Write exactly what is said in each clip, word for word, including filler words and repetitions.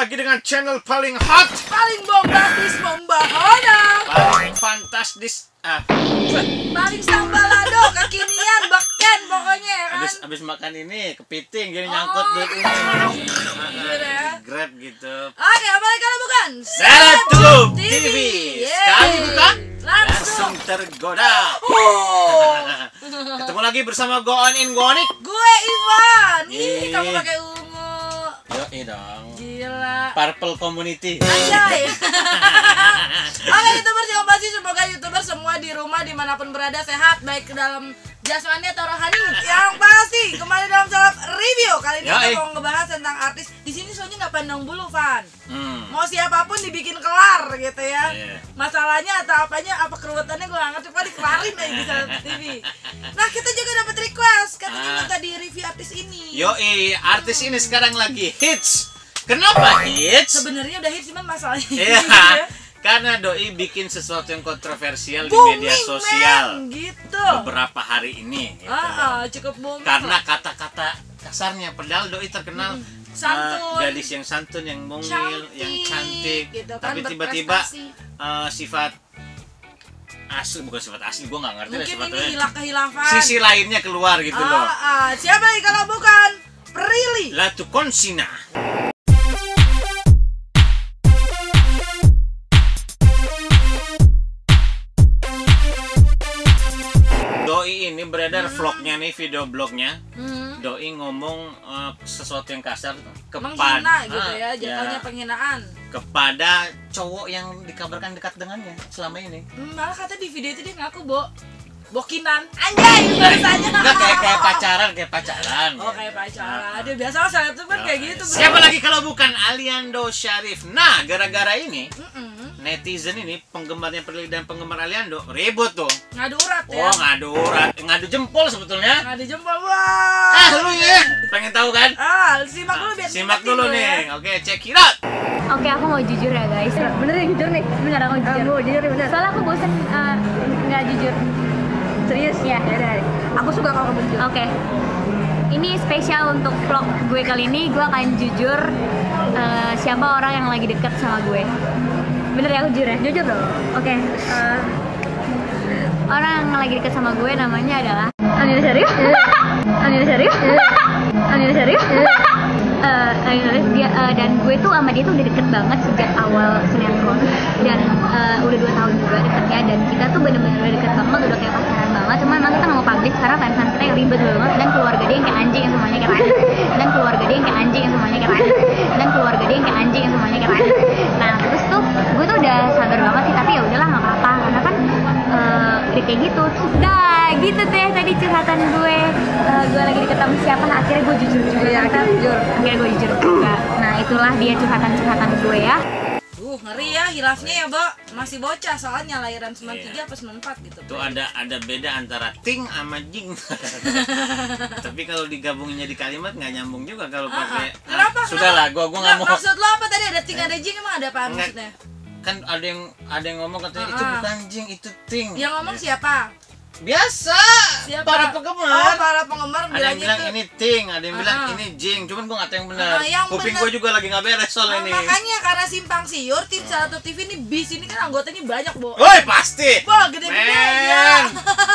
lagi dengan channel paling hot, paling bombastis, membahana, paling fantastis, ah, paling sambalado, kekinian, beken pokoknya ya kan? Abis, abis makan ini kepiting jadi oh, nyangkut duit ini ya. Grab gitu. Oke, apalagi kalau bukan SelebTube T V. Sekali buka langsung tergoda. Ketemu lagi bersama Go On In Gonik. Gue Ivan. Ih, kamu pakai ungu. Yoi dong. Gila. Purple Community. Anjay. Oke, YouTuber yang pasti semoga YouTuber semua di rumah dimanapun berada sehat, baik ke dalam jasmani atau rohani. Yang pasti kembali dalam Seleb Review. Kali ini Yoi. kita mau ngebahas tentang artis. Di sini soalnya nggak pandang bulu, Van. Hmm. Mau siapapun dibikin kelar gitu ya. Yeah. Masalahnya atau apanya, apa keruwetannya gue nggak ngerti, cuma dikelarin aja di Seleb T V. Nah, kita juga dapat request katanya minta uh. di review artis ini. Yoi, artis hmm. ini sekarang lagi hits. Kenapa hits? Sebenarnya udah hits cuman masalahnya. Iya. Yeah. Karena doi bikin sesuatu yang kontroversial booming, di media sosial man, gitu. Beberapa hari ini gitu. uh, uh, cukup booming karena kata-kata kasarnya, padahal doi terkenal hmm. santun, uh, gadis yang santun, yang mungil, cantik, yang cantik gitu kan, tapi tiba-tiba uh, sifat asli, bukan sifat asli, gue nggak ngerti mungkin ini hilang kehilafan, sisi lainnya keluar gitu. uh, loh uh, siapa nih kalau bukan Prilly Latuconsina. Doi ini beredar hmm. vlognya nih, video blognya. hmm. Doi ngomong uh, sesuatu yang kasar kepada menghina gitu ya, jatuhnya ya, penghinaan kepada cowok yang dikabarkan dekat dengannya selama ini. hmm, Malah kata di video itu dia ngaku bo bokinan. Anjay, bahasanya enggak kayak kayak pacaran, kayak pacaran. Oh, ya. kayak pacaran. Dia biasa lah seleb tuh kan kayak gitu. Bro. Siapa lagi kalau bukan Aliando Syarief. Nah, gara-gara ini mm -mm. netizen ini, penggemarnya Prilly dan penggemar Aliando ribut tuh. Ngadu urat ya. Oh, ngadu urat. Ngadu jempol sebetulnya. Ngadu jempol. Wah. Ah, lu ya. Pengen tahu kan? Ah, simak dulu biar. Simak dulu nih. Ya. Oke, check it out. Oke, aku mau jujur ya, guys. Bener ya jujur nih. Bener aku jujur. Aku jujur bener. Soalnya aku bosan enggak uh, jujur. Serius? Ya, ya, ya. Aku suka kalau kamu jujur. Oke, okay. Ini spesial untuk vlog gue kali ini. Gue akan jujur uh, siapa orang yang lagi deket sama gue. Bener ya aku jujur ya? Jujur dong. Oke, okay. uh, Orang yang lagi deket sama gue namanya adalah Anila Sari. Anila Sari. Anila Sari. Uh, dia, uh, dan gue tuh sama dia tuh udah deket banget sejak awal sinetron, dan uh, udah dua tahun juga deketnya, dan kita tuh bener-bener udah deket banget, udah kayak pacaran banget. Cuman emang kita gak mau publish karena fans kita yang ribet banget, dan keluarga dia yang kayak anjing yang semuanya kayak anjing, dan keluarga dia yang kayak anjing yang semuanya kayak anjing, dan keluarga dia yang kayak anjing yang semuanya kayak anjing. Nah terus tuh gue tuh udah sabar banget sih, tapi ya udahlah nggak apa-apa karena kan uh, udah kayak gitu. Nah gitu deh tadi curhatan gue. Uh, gue lagi deket sama siapa, nah, akhirnya gue jujur juga. Iya, akhirnya jujur. Akhirnya gue jujur juga. Nah itulah dia curhatan-curhatan gue ya. Uh ngeri ya hilafnya ya, Bo. Masih bocah soalnya, lahiran sembilan tiga yeah. apa sembilan empat gitu. Tuh ada ada beda antara ting sama jing. Tapi kalau digabungnya di kalimat nggak nyambung juga kalau uh -huh. pakai. Kenapa? Sudahlah, gue gue nggak mau. Maksud lo apa tadi, ada ting ada jing, emang ada apa maksudnya? Kan ada yang ada yang ngomong katanya uh -huh. itu bukan jing itu ting. Yang ngomong ya. Siapa? Biasa siapa? Para penggemar. Oh, para penggemar ada yang bilang itu... ini ting, ada yang uh -huh. bilang ini jing, cuman gue nggak tahu yang benar. Uh, yang kuping gue juga lagi nggak beres soal uh, ini. Makanya karena simpang siur tim uh. Satu T V ini, bis ini kan anggotanya banyak, Bo. Woi pasti. Bo gede-gede ya.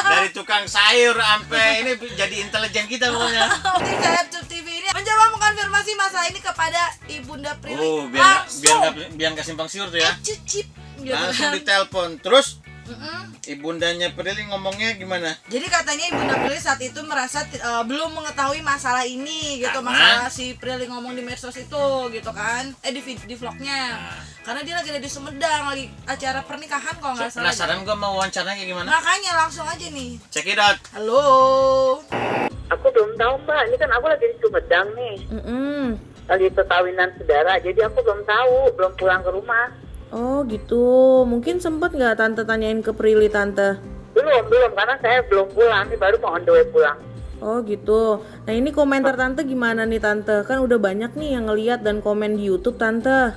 Dari tukang sayur sampai ini jadi intelijen kita pokoknya. Tim SelebTube T V ini mencoba mengkonfirmasi masalah ini kepada ibunda Prilly. Oh, biar biar biar nggak simpang siur tuh ya. Cicip. Langsung ditelepon terus. Mm -mm. Ibundanya Prilly ngomongnya gimana? Jadi katanya ibunda Prilly saat itu merasa uh, belum mengetahui masalah ini gitu. Aman. Masalah si Prilly ngomong di medsos itu gitu kan. Eh di, di vlognya nah. Karena dia lagi ada di Sumedang, lagi acara pernikahan kalau nggak so, salah. Penasaran gue mau wawancaranya gimana? Makanya langsung aja nih. Check it out. Halo. Aku belum tahu mbak, ini kan aku lagi di Sumedang nih. mm -mm. Lagi perkawinan saudara, jadi aku belum tahu, belum pulang ke rumah. Oh gitu, mungkin sempet nggak tante tanyain ke Prilly tante? Belum, belum, karena saya belum pulang, ini baru mau on the way pulang. Oh gitu, nah ini komentar tante gimana nih tante? Kan udah banyak nih yang ngeliat dan komen di YouTube tante.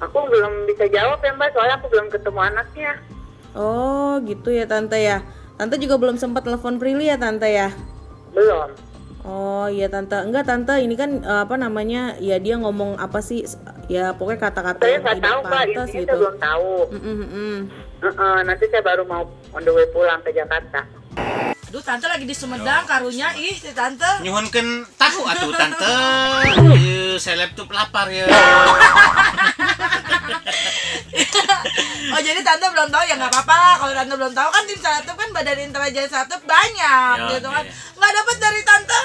Aku belum bisa jawab ya mbak, soalnya aku belum ketemu anaknya. Oh gitu ya tante ya, tante juga belum sempat telepon Prilly ya tante ya? Belum. Oh iya tante, enggak tante, ini kan apa namanya, ya dia ngomong apa sih? ya pokoknya kata-kata yang tidak tahu, pantas gitu. Saya belum tahu. Mm-mm-mm. Uh-uh, nanti saya baru mau on the way pulang ke Jakarta. Aduh, tante lagi di Sumedang, karunya ih si tante. Nyuhunkeun tahu atuh tante. Ieu SelebTube lapar ya. Oh, jadi tante belum tahu ya, nggak apa-apa. Kalau tante belum tahu kan tim SelebTube kan badan intelijen SelebTube banyak yo, gitu kan. Nggak dapat dari tante.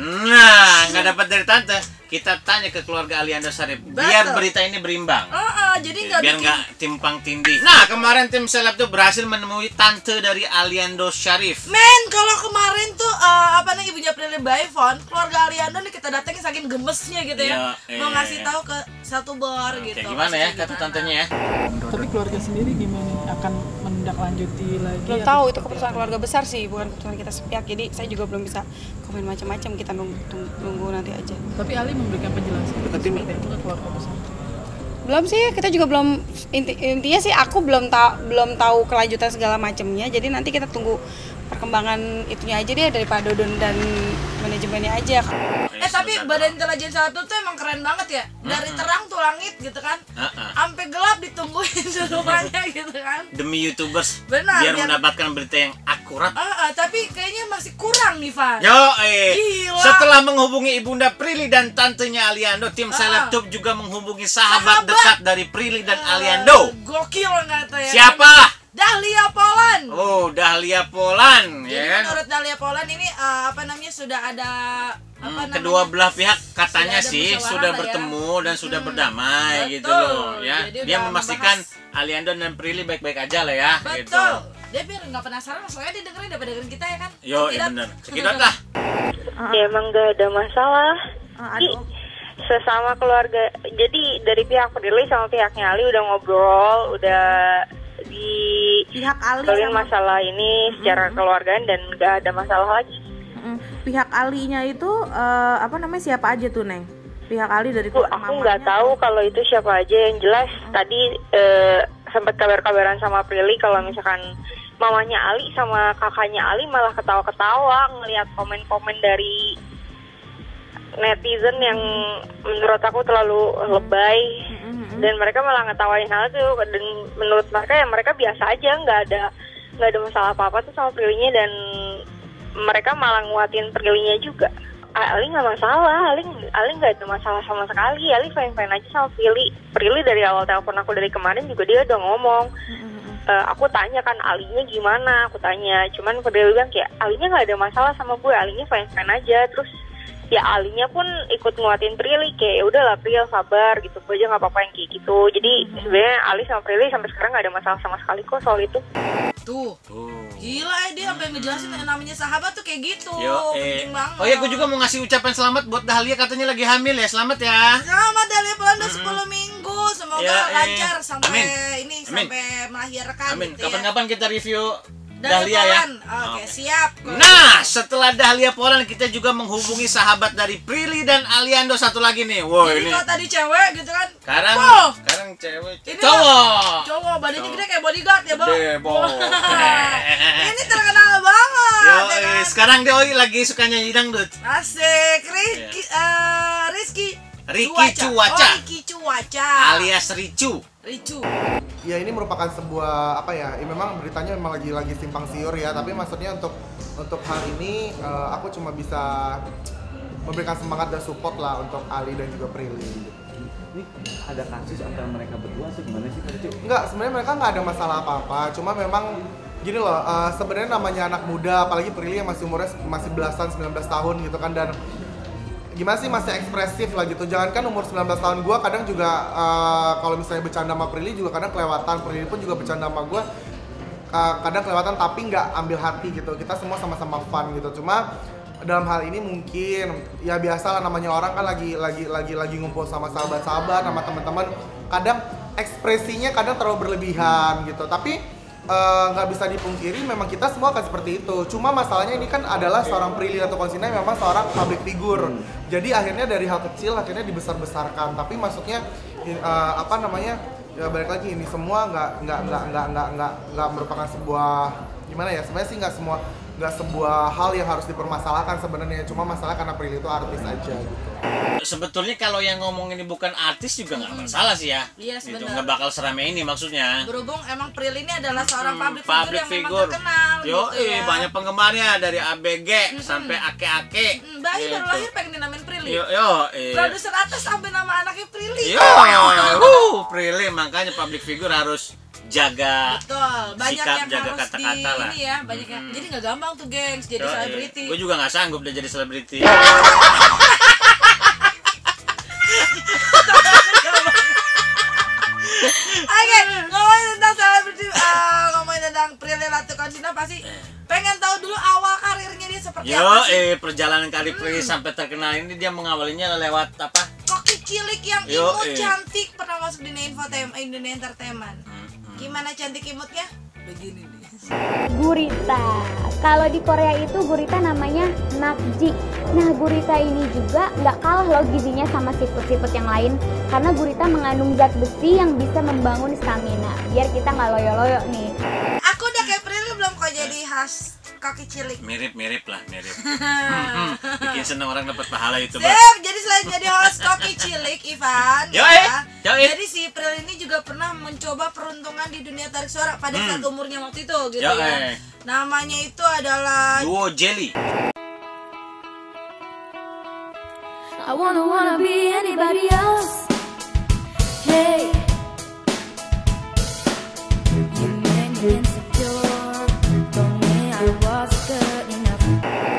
Nah, nggak dapat dari tante. Kita tanya ke keluarga Aliando Syarief biar berita ini berimbang. Oh, oh, jadi nggak biar nggak timpang tindih. Nah, kemarin tim seleb tuh berhasil menemui tante dari Aliando Syarief. Men, kalau kemarin tuh uh, apa nih ibunya Prilly by phone, keluarga Aliando nih kita datengin saking gemesnya gitu ya. Yo, eh, mau ngasih tahu ke satu bor okay, gitu. Gimana ya kata tantenya ya? Tapi keluarga sendiri gimana akan menindaklanjuti lagi? Belum tahu, itu keputusan keluarga besar sih, bukan keputusan kita sepihak. Jadi saya juga belum bisa komen macam-macam, kita nunggu nanti aja. Tapi Ali memberikan penjelasan deketin keluarga besar. Belum sih, kita juga belum inti, intinya sih aku belum tahu belum tahu kelanjutan segala macamnya. Jadi nanti kita tunggu perkembangan itunya aja deh daripada Dodon dan manajemennya aja. Eh tapi badan intelijen satu tuh emang keren banget ya. Dari terang tuh langit gitu kan. Sampai gelap ditungguin semuanya gitu kan. Demi YouTubers benar, biar, biar mendapatkan berita yang akurat. Uh, uh, tapi kayaknya masih kurang nih, Van. Yo, eh. Gila. Setelah menghubungi Ibunda Prilly dan tantenya Aliando, tim uh, SelebTube juga menghubungi sahabat, sahabat dekat dari Prilly dan uh, Aliando. Gokil enggak tuh ya? Siapa? Dahlia Poland. Oh, Dahlia Poland, jadi ya. Menurut Dahlia Poland ini uh, apa namanya sudah ada apa hmm, namanya? Kedua belah pihak katanya sudah sih sudah bertemu ya, dan sudah hmm, berdamai betul, gitu loh ya. Dia memastikan membahas Aliando dan Prilly baik-baik aja lah ya. Betul. Gitu. Dia biar nggak penasaran, soalnya dia dengerin daripada dengerin kita ya kan. Yo, iya benar. Sekidat lah. Ya emang nggak ada masalah. Uh, aduh. Sesama keluarga. Jadi dari pihak Prilly sama pihaknya Ali udah ngobrol, udah di pihak Ali kalian masalah ini secara mm-hmm. keluargaan dan nggak ada masalah lagi. Mm-hmm. Pihak Alinya itu uh, apa namanya siapa aja tuh Neng? Pihak Ali dari keluarga mamanya. Aku nggak tahu kalau itu siapa aja, yang jelas mm-hmm. tadi uh, sempat kabar-kabaran sama Prilly kalau misalkan mamanya Ali sama kakaknya Ali malah ketawa-ketawa ngelihat komen-komen dari netizen yang menurut aku terlalu lebay. Mm-hmm. Dan mereka malah ngetawain hal itu, dan menurut mereka ya mereka biasa aja, nggak ada nggak ada masalah apa apa tuh sama Prilly-nya, dan mereka malah nguatin Prilly-nya juga. Ali nggak masalah, Ali Ali nggak ada masalah sama sekali, Ali fine fine aja sama Prilly. Prilly dari awal telepon aku dari kemarin juga dia udah ngomong, e, aku tanya kan Alinya gimana, aku tanya, cuman Prilly bilang kayak Alinya nggak ada masalah sama gue, Alinya fine fine aja. Terus ya Alinya pun ikut nguatin Prilly kayak udahlah Prilly sabar gitu, gue aja nggak apa-apa yang kayak gitu. Jadi sebenarnya Ali sama Prilly sampai sekarang nggak ada masalah sama sekali kok soal itu. Tuh, oh. Gila ya dia sampai ngejelasin yang namanya sahabat tuh kayak gitu. Yo, eh. Oh ya, gue juga mau ngasih ucapan selamat buat Dahlia, katanya lagi hamil ya, selamat ya. Selamat Dahlia Pelanda mm-hmm. sepuluh minggu, semoga ya, eh. lancar sampai Amin. ini Amin. sampai melahirkan. Amin. Gitu kapan-kapan ya. Kita review Dahlia, Dahlia ya. Oke, okay, siap. Nah, setelah Dahlia Poland kita juga menghubungi sahabat dari Prilly dan Aliando satu lagi nih. Wow, jadi ini. Kalau tadi cewek gitu kan. Sekarang wow. sekarang cewek. Ini cowok. Cowok badannya cowok. Gede kayak bodyguard ya, Bang. Ini terkenal banget. Yo, ya kan? Sekarang dia lagi suka nyanyi dangdut. Asik. Rizky yeah. uh, Rizky Rizky Wacha. Oh, Rizky Wacha. Alias Ricu. Ricu. Ya ini merupakan sebuah apa ya? Ya memang beritanya memang lagi-lagi simpang siur ya, tapi maksudnya untuk untuk hal ini uh, aku cuma bisa memberikan semangat dan support lah untuk Ali dan juga Prilly. Ini ada kasus antara mereka berdua sih, gimana sih Ricu? Enggak, sebenarnya mereka nggak ada masalah apa-apa, cuma memang gini loh, uh, sebenarnya namanya anak muda, apalagi Prilly yang masih umurnya masih belasan sembilan belas tahun gitu kan, dan gimana sih masih ekspresif lah gitu. Jangankan umur sembilan belas tahun gue kadang juga uh, kalau misalnya bercanda sama Prilly juga kadang kelewatan, Prilly pun juga bercanda sama gue uh, kadang kelewatan, tapi nggak ambil hati gitu. Kita semua sama-sama fun gitu. Cuma dalam hal ini mungkin ya biasalah, namanya orang kan lagi lagi lagi lagi ngumpul sama sahabat-sahabat, sama teman-teman, kadang ekspresinya kadang terlalu berlebihan gitu. Tapi nggak uh, bisa dipungkiri memang kita semua akan seperti itu. Cuma masalahnya ini kan adalah seorang Prilly Latuconsina memang seorang public figure. Jadi akhirnya dari hal kecil akhirnya dibesar-besarkan. Tapi maksudnya uh, apa namanya? Ya balik lagi, ini semua nggak nggak nggak nggak nggak nggak merupakan sebuah gimana ya? Sebenarnya sih nggak semua nggak sebuah hal yang harus dipermasalahkan sebenarnya, cuma masalah karena Prilly itu artis aja gitu. Sebetulnya kalau yang ngomong ini bukan artis juga nggak masalah sih ya. Iya, sebenarnya gitu, nggak bakal seramai ini maksudnya. Berhubung emang Prilly ini adalah seorang public, hmm, public figure yang terkenal. Yo, gitu ya, banyak penggemarnya dari A B G hmm, sampai ake-ake. Hmm, bayi gitu, baru lahir pengen dinamain Prilly. Yo, yo, yo. Produser atas sampai nama anaknya Prilly. Yo, uh, Prilly, makanya public figure harus jaga. Betul, banyak sikap, yang jaga kata-kata lah. Ini ya, banyak yang, hmm. Jadi nggak gampang tuh, gengs, jadi selebriti. Gue juga nggak sanggup udah jadi selebriti. Oke, ngomongin tentang selebriti, uh, ngomongin tentang Prilly Latuconsina pasti pengen tahu dulu awal karirnya dia seperti Yo, apa sih? Eh, perjalanan karir Prilly hmm. sampai terkenal ini, dia mengawalinya lewat apa? Koki cilik yang Yo, imut eh. cantik pernah masuk di Info Temen Indonesia Entertainment. Hmm. Gimana cantik imutnya? Begini nih. Gurita. Kalau di Korea itu gurita namanya nakji. Nah, gurita ini juga nggak kalah loh gizinya sama siput-siput yang lain, karena gurita mengandung zat besi yang bisa membangun stamina. Biar kita nggak loyo-loyo nih. Aku udah kayak Prilly belum kok jadi khas kaki cilik. Mirip-mirip lah, mirip. Bikin seneng orang dapat pahala itu. Siap, jadi selain jadi host kaki cilik, Ivan. Yo, ya, yo, jadi si Prilly ini juga pernah mencoba peruntungan di dunia tarik suara pada hmm. saat umurnya waktu itu gitu yo, ya. Eh. Namanya itu adalah Duo Jelly. I wanna wanna be anybody else. Hey. You made me insecure. Told me I was good enough.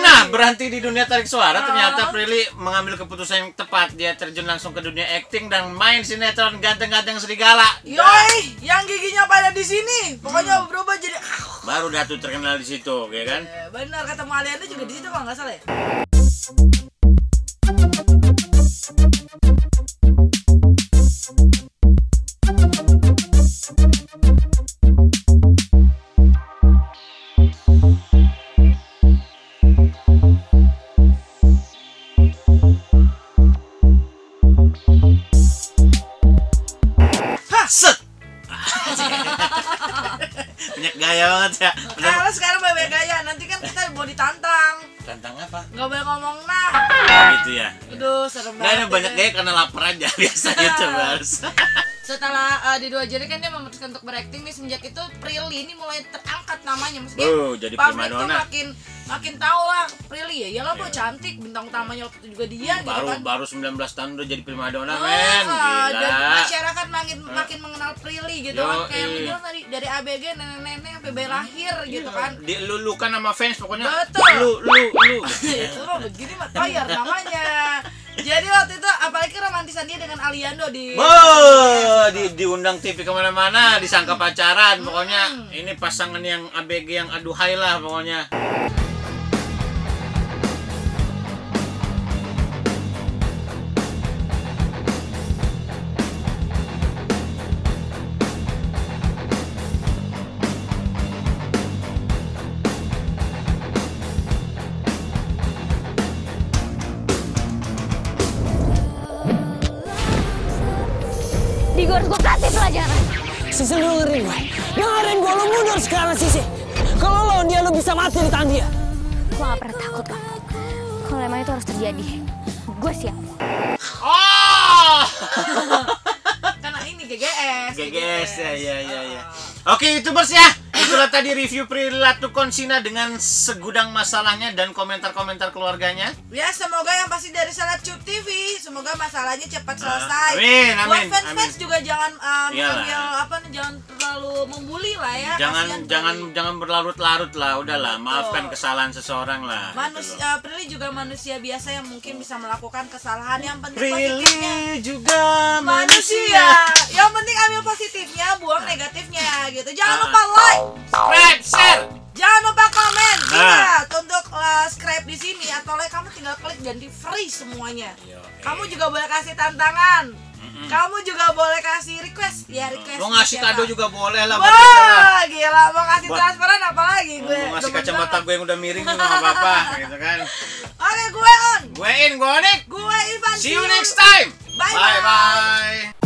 Nah, berhenti di dunia tarik suara, ternyata Prilly mengambil keputusan yang tepat. Dia terjun langsung ke dunia acting dan main sinetron Ganteng-ganteng Serigala. Yoi, yang giginya pada di sini. Pokoknya hmm. berubah jadi baru datu terkenal di situ, ya kan? E, benar, ketemu Aliando juga di situ kalau nggak salah ya. Gaya banget ya. Kalau sekarang banyak gaya, nanti kan kita mau ditantang. Tantang apa? Gak boleh ngomong nah. Nah gitu ya. Aduh, serem banget. Gak ada banyak gaya karena lapar aja biasanya coba. Setelah uh, di Dua Jelly kan dia memutuskan untuk berakting nih, semenjak itu Prilly ini mulai terangkat namanya, maksudnya oh, jadi publik tuh makin makin tahu lah Prilly ya, iyalah yeah. kok cantik, bintang utamanya waktu itu juga dia baru, gitu kan. Baru sembilan belas tahun udah jadi primadona oh, men, gila. Dan masyarakat makin, uh. makin mengenal Prilly gitu Yo, kan, kayak eh. bilang tadi dari A B G nenek-nenek sampai bayi lahir yeah. gitu kan. Dilulukan sama fans pokoknya. Betul. Lu lu lu. Itu mah begini mah bayar namanya. Jadi waktu itu apalagi romantisan dia dengan Aliando di Bo, di diundang T V kemana-mana, disangka pacaran, pokoknya hmm. ini pasangan yang A B G yang aduhai lah pokoknya. Gue harus gue kasih pelajaran. Sisi lu dengerin gue. Dengerin gue, lu mundur sekarang Sisi. Kalau lawan dia lu bisa mati di tangan dia. Gue gak pernah takut kan. Kalau emang itu harus terjadi, gue siap. Oh! Karena ini G G S. G G S, ya ya ya ya. Oke YouTubers ya, itulah tadi review Prilly Latuconsina dengan segudang masalahnya dan komentar-komentar keluarganya. Ya semoga yang pasti dari SelebTube T V, semoga masalahnya cepat selesai. Amin, amin, buat fans-fans juga jangan um, ambil, apa, jangan terlalu membuli lah ya. Jangan Kasian jangan Prilly. jangan berlarut-larut lah, udahlah maafkan Betul. kesalahan seseorang lah. Manusia uh, Prilly juga manusia biasa yang mungkin bisa melakukan kesalahan, yang penting Prilly positifnya. juga manusia. manusia. Yang penting ambil positifnya, buang negatifnya. Gitu. Jangan uh, lupa like, subscribe, share. Jangan lupa komen. Ingat uh. untuk uh, subscribe di sini atau like, kamu tinggal klik dan di free semuanya. Yo, eh. Kamu juga boleh kasih tantangan. Mm-mm. Kamu juga boleh kasih request. Ya request. Mau ngasih kado juga boleh lah. Wah, gila, mau kasih transferan apalagi gue. Mau ngasih kacamata gue yang udah miring juga enggak apa-apa gitu kan. Oke, gue On. Gue In, gue Onik. Gue Ivan. See you next time. Bye bye. bye, -bye.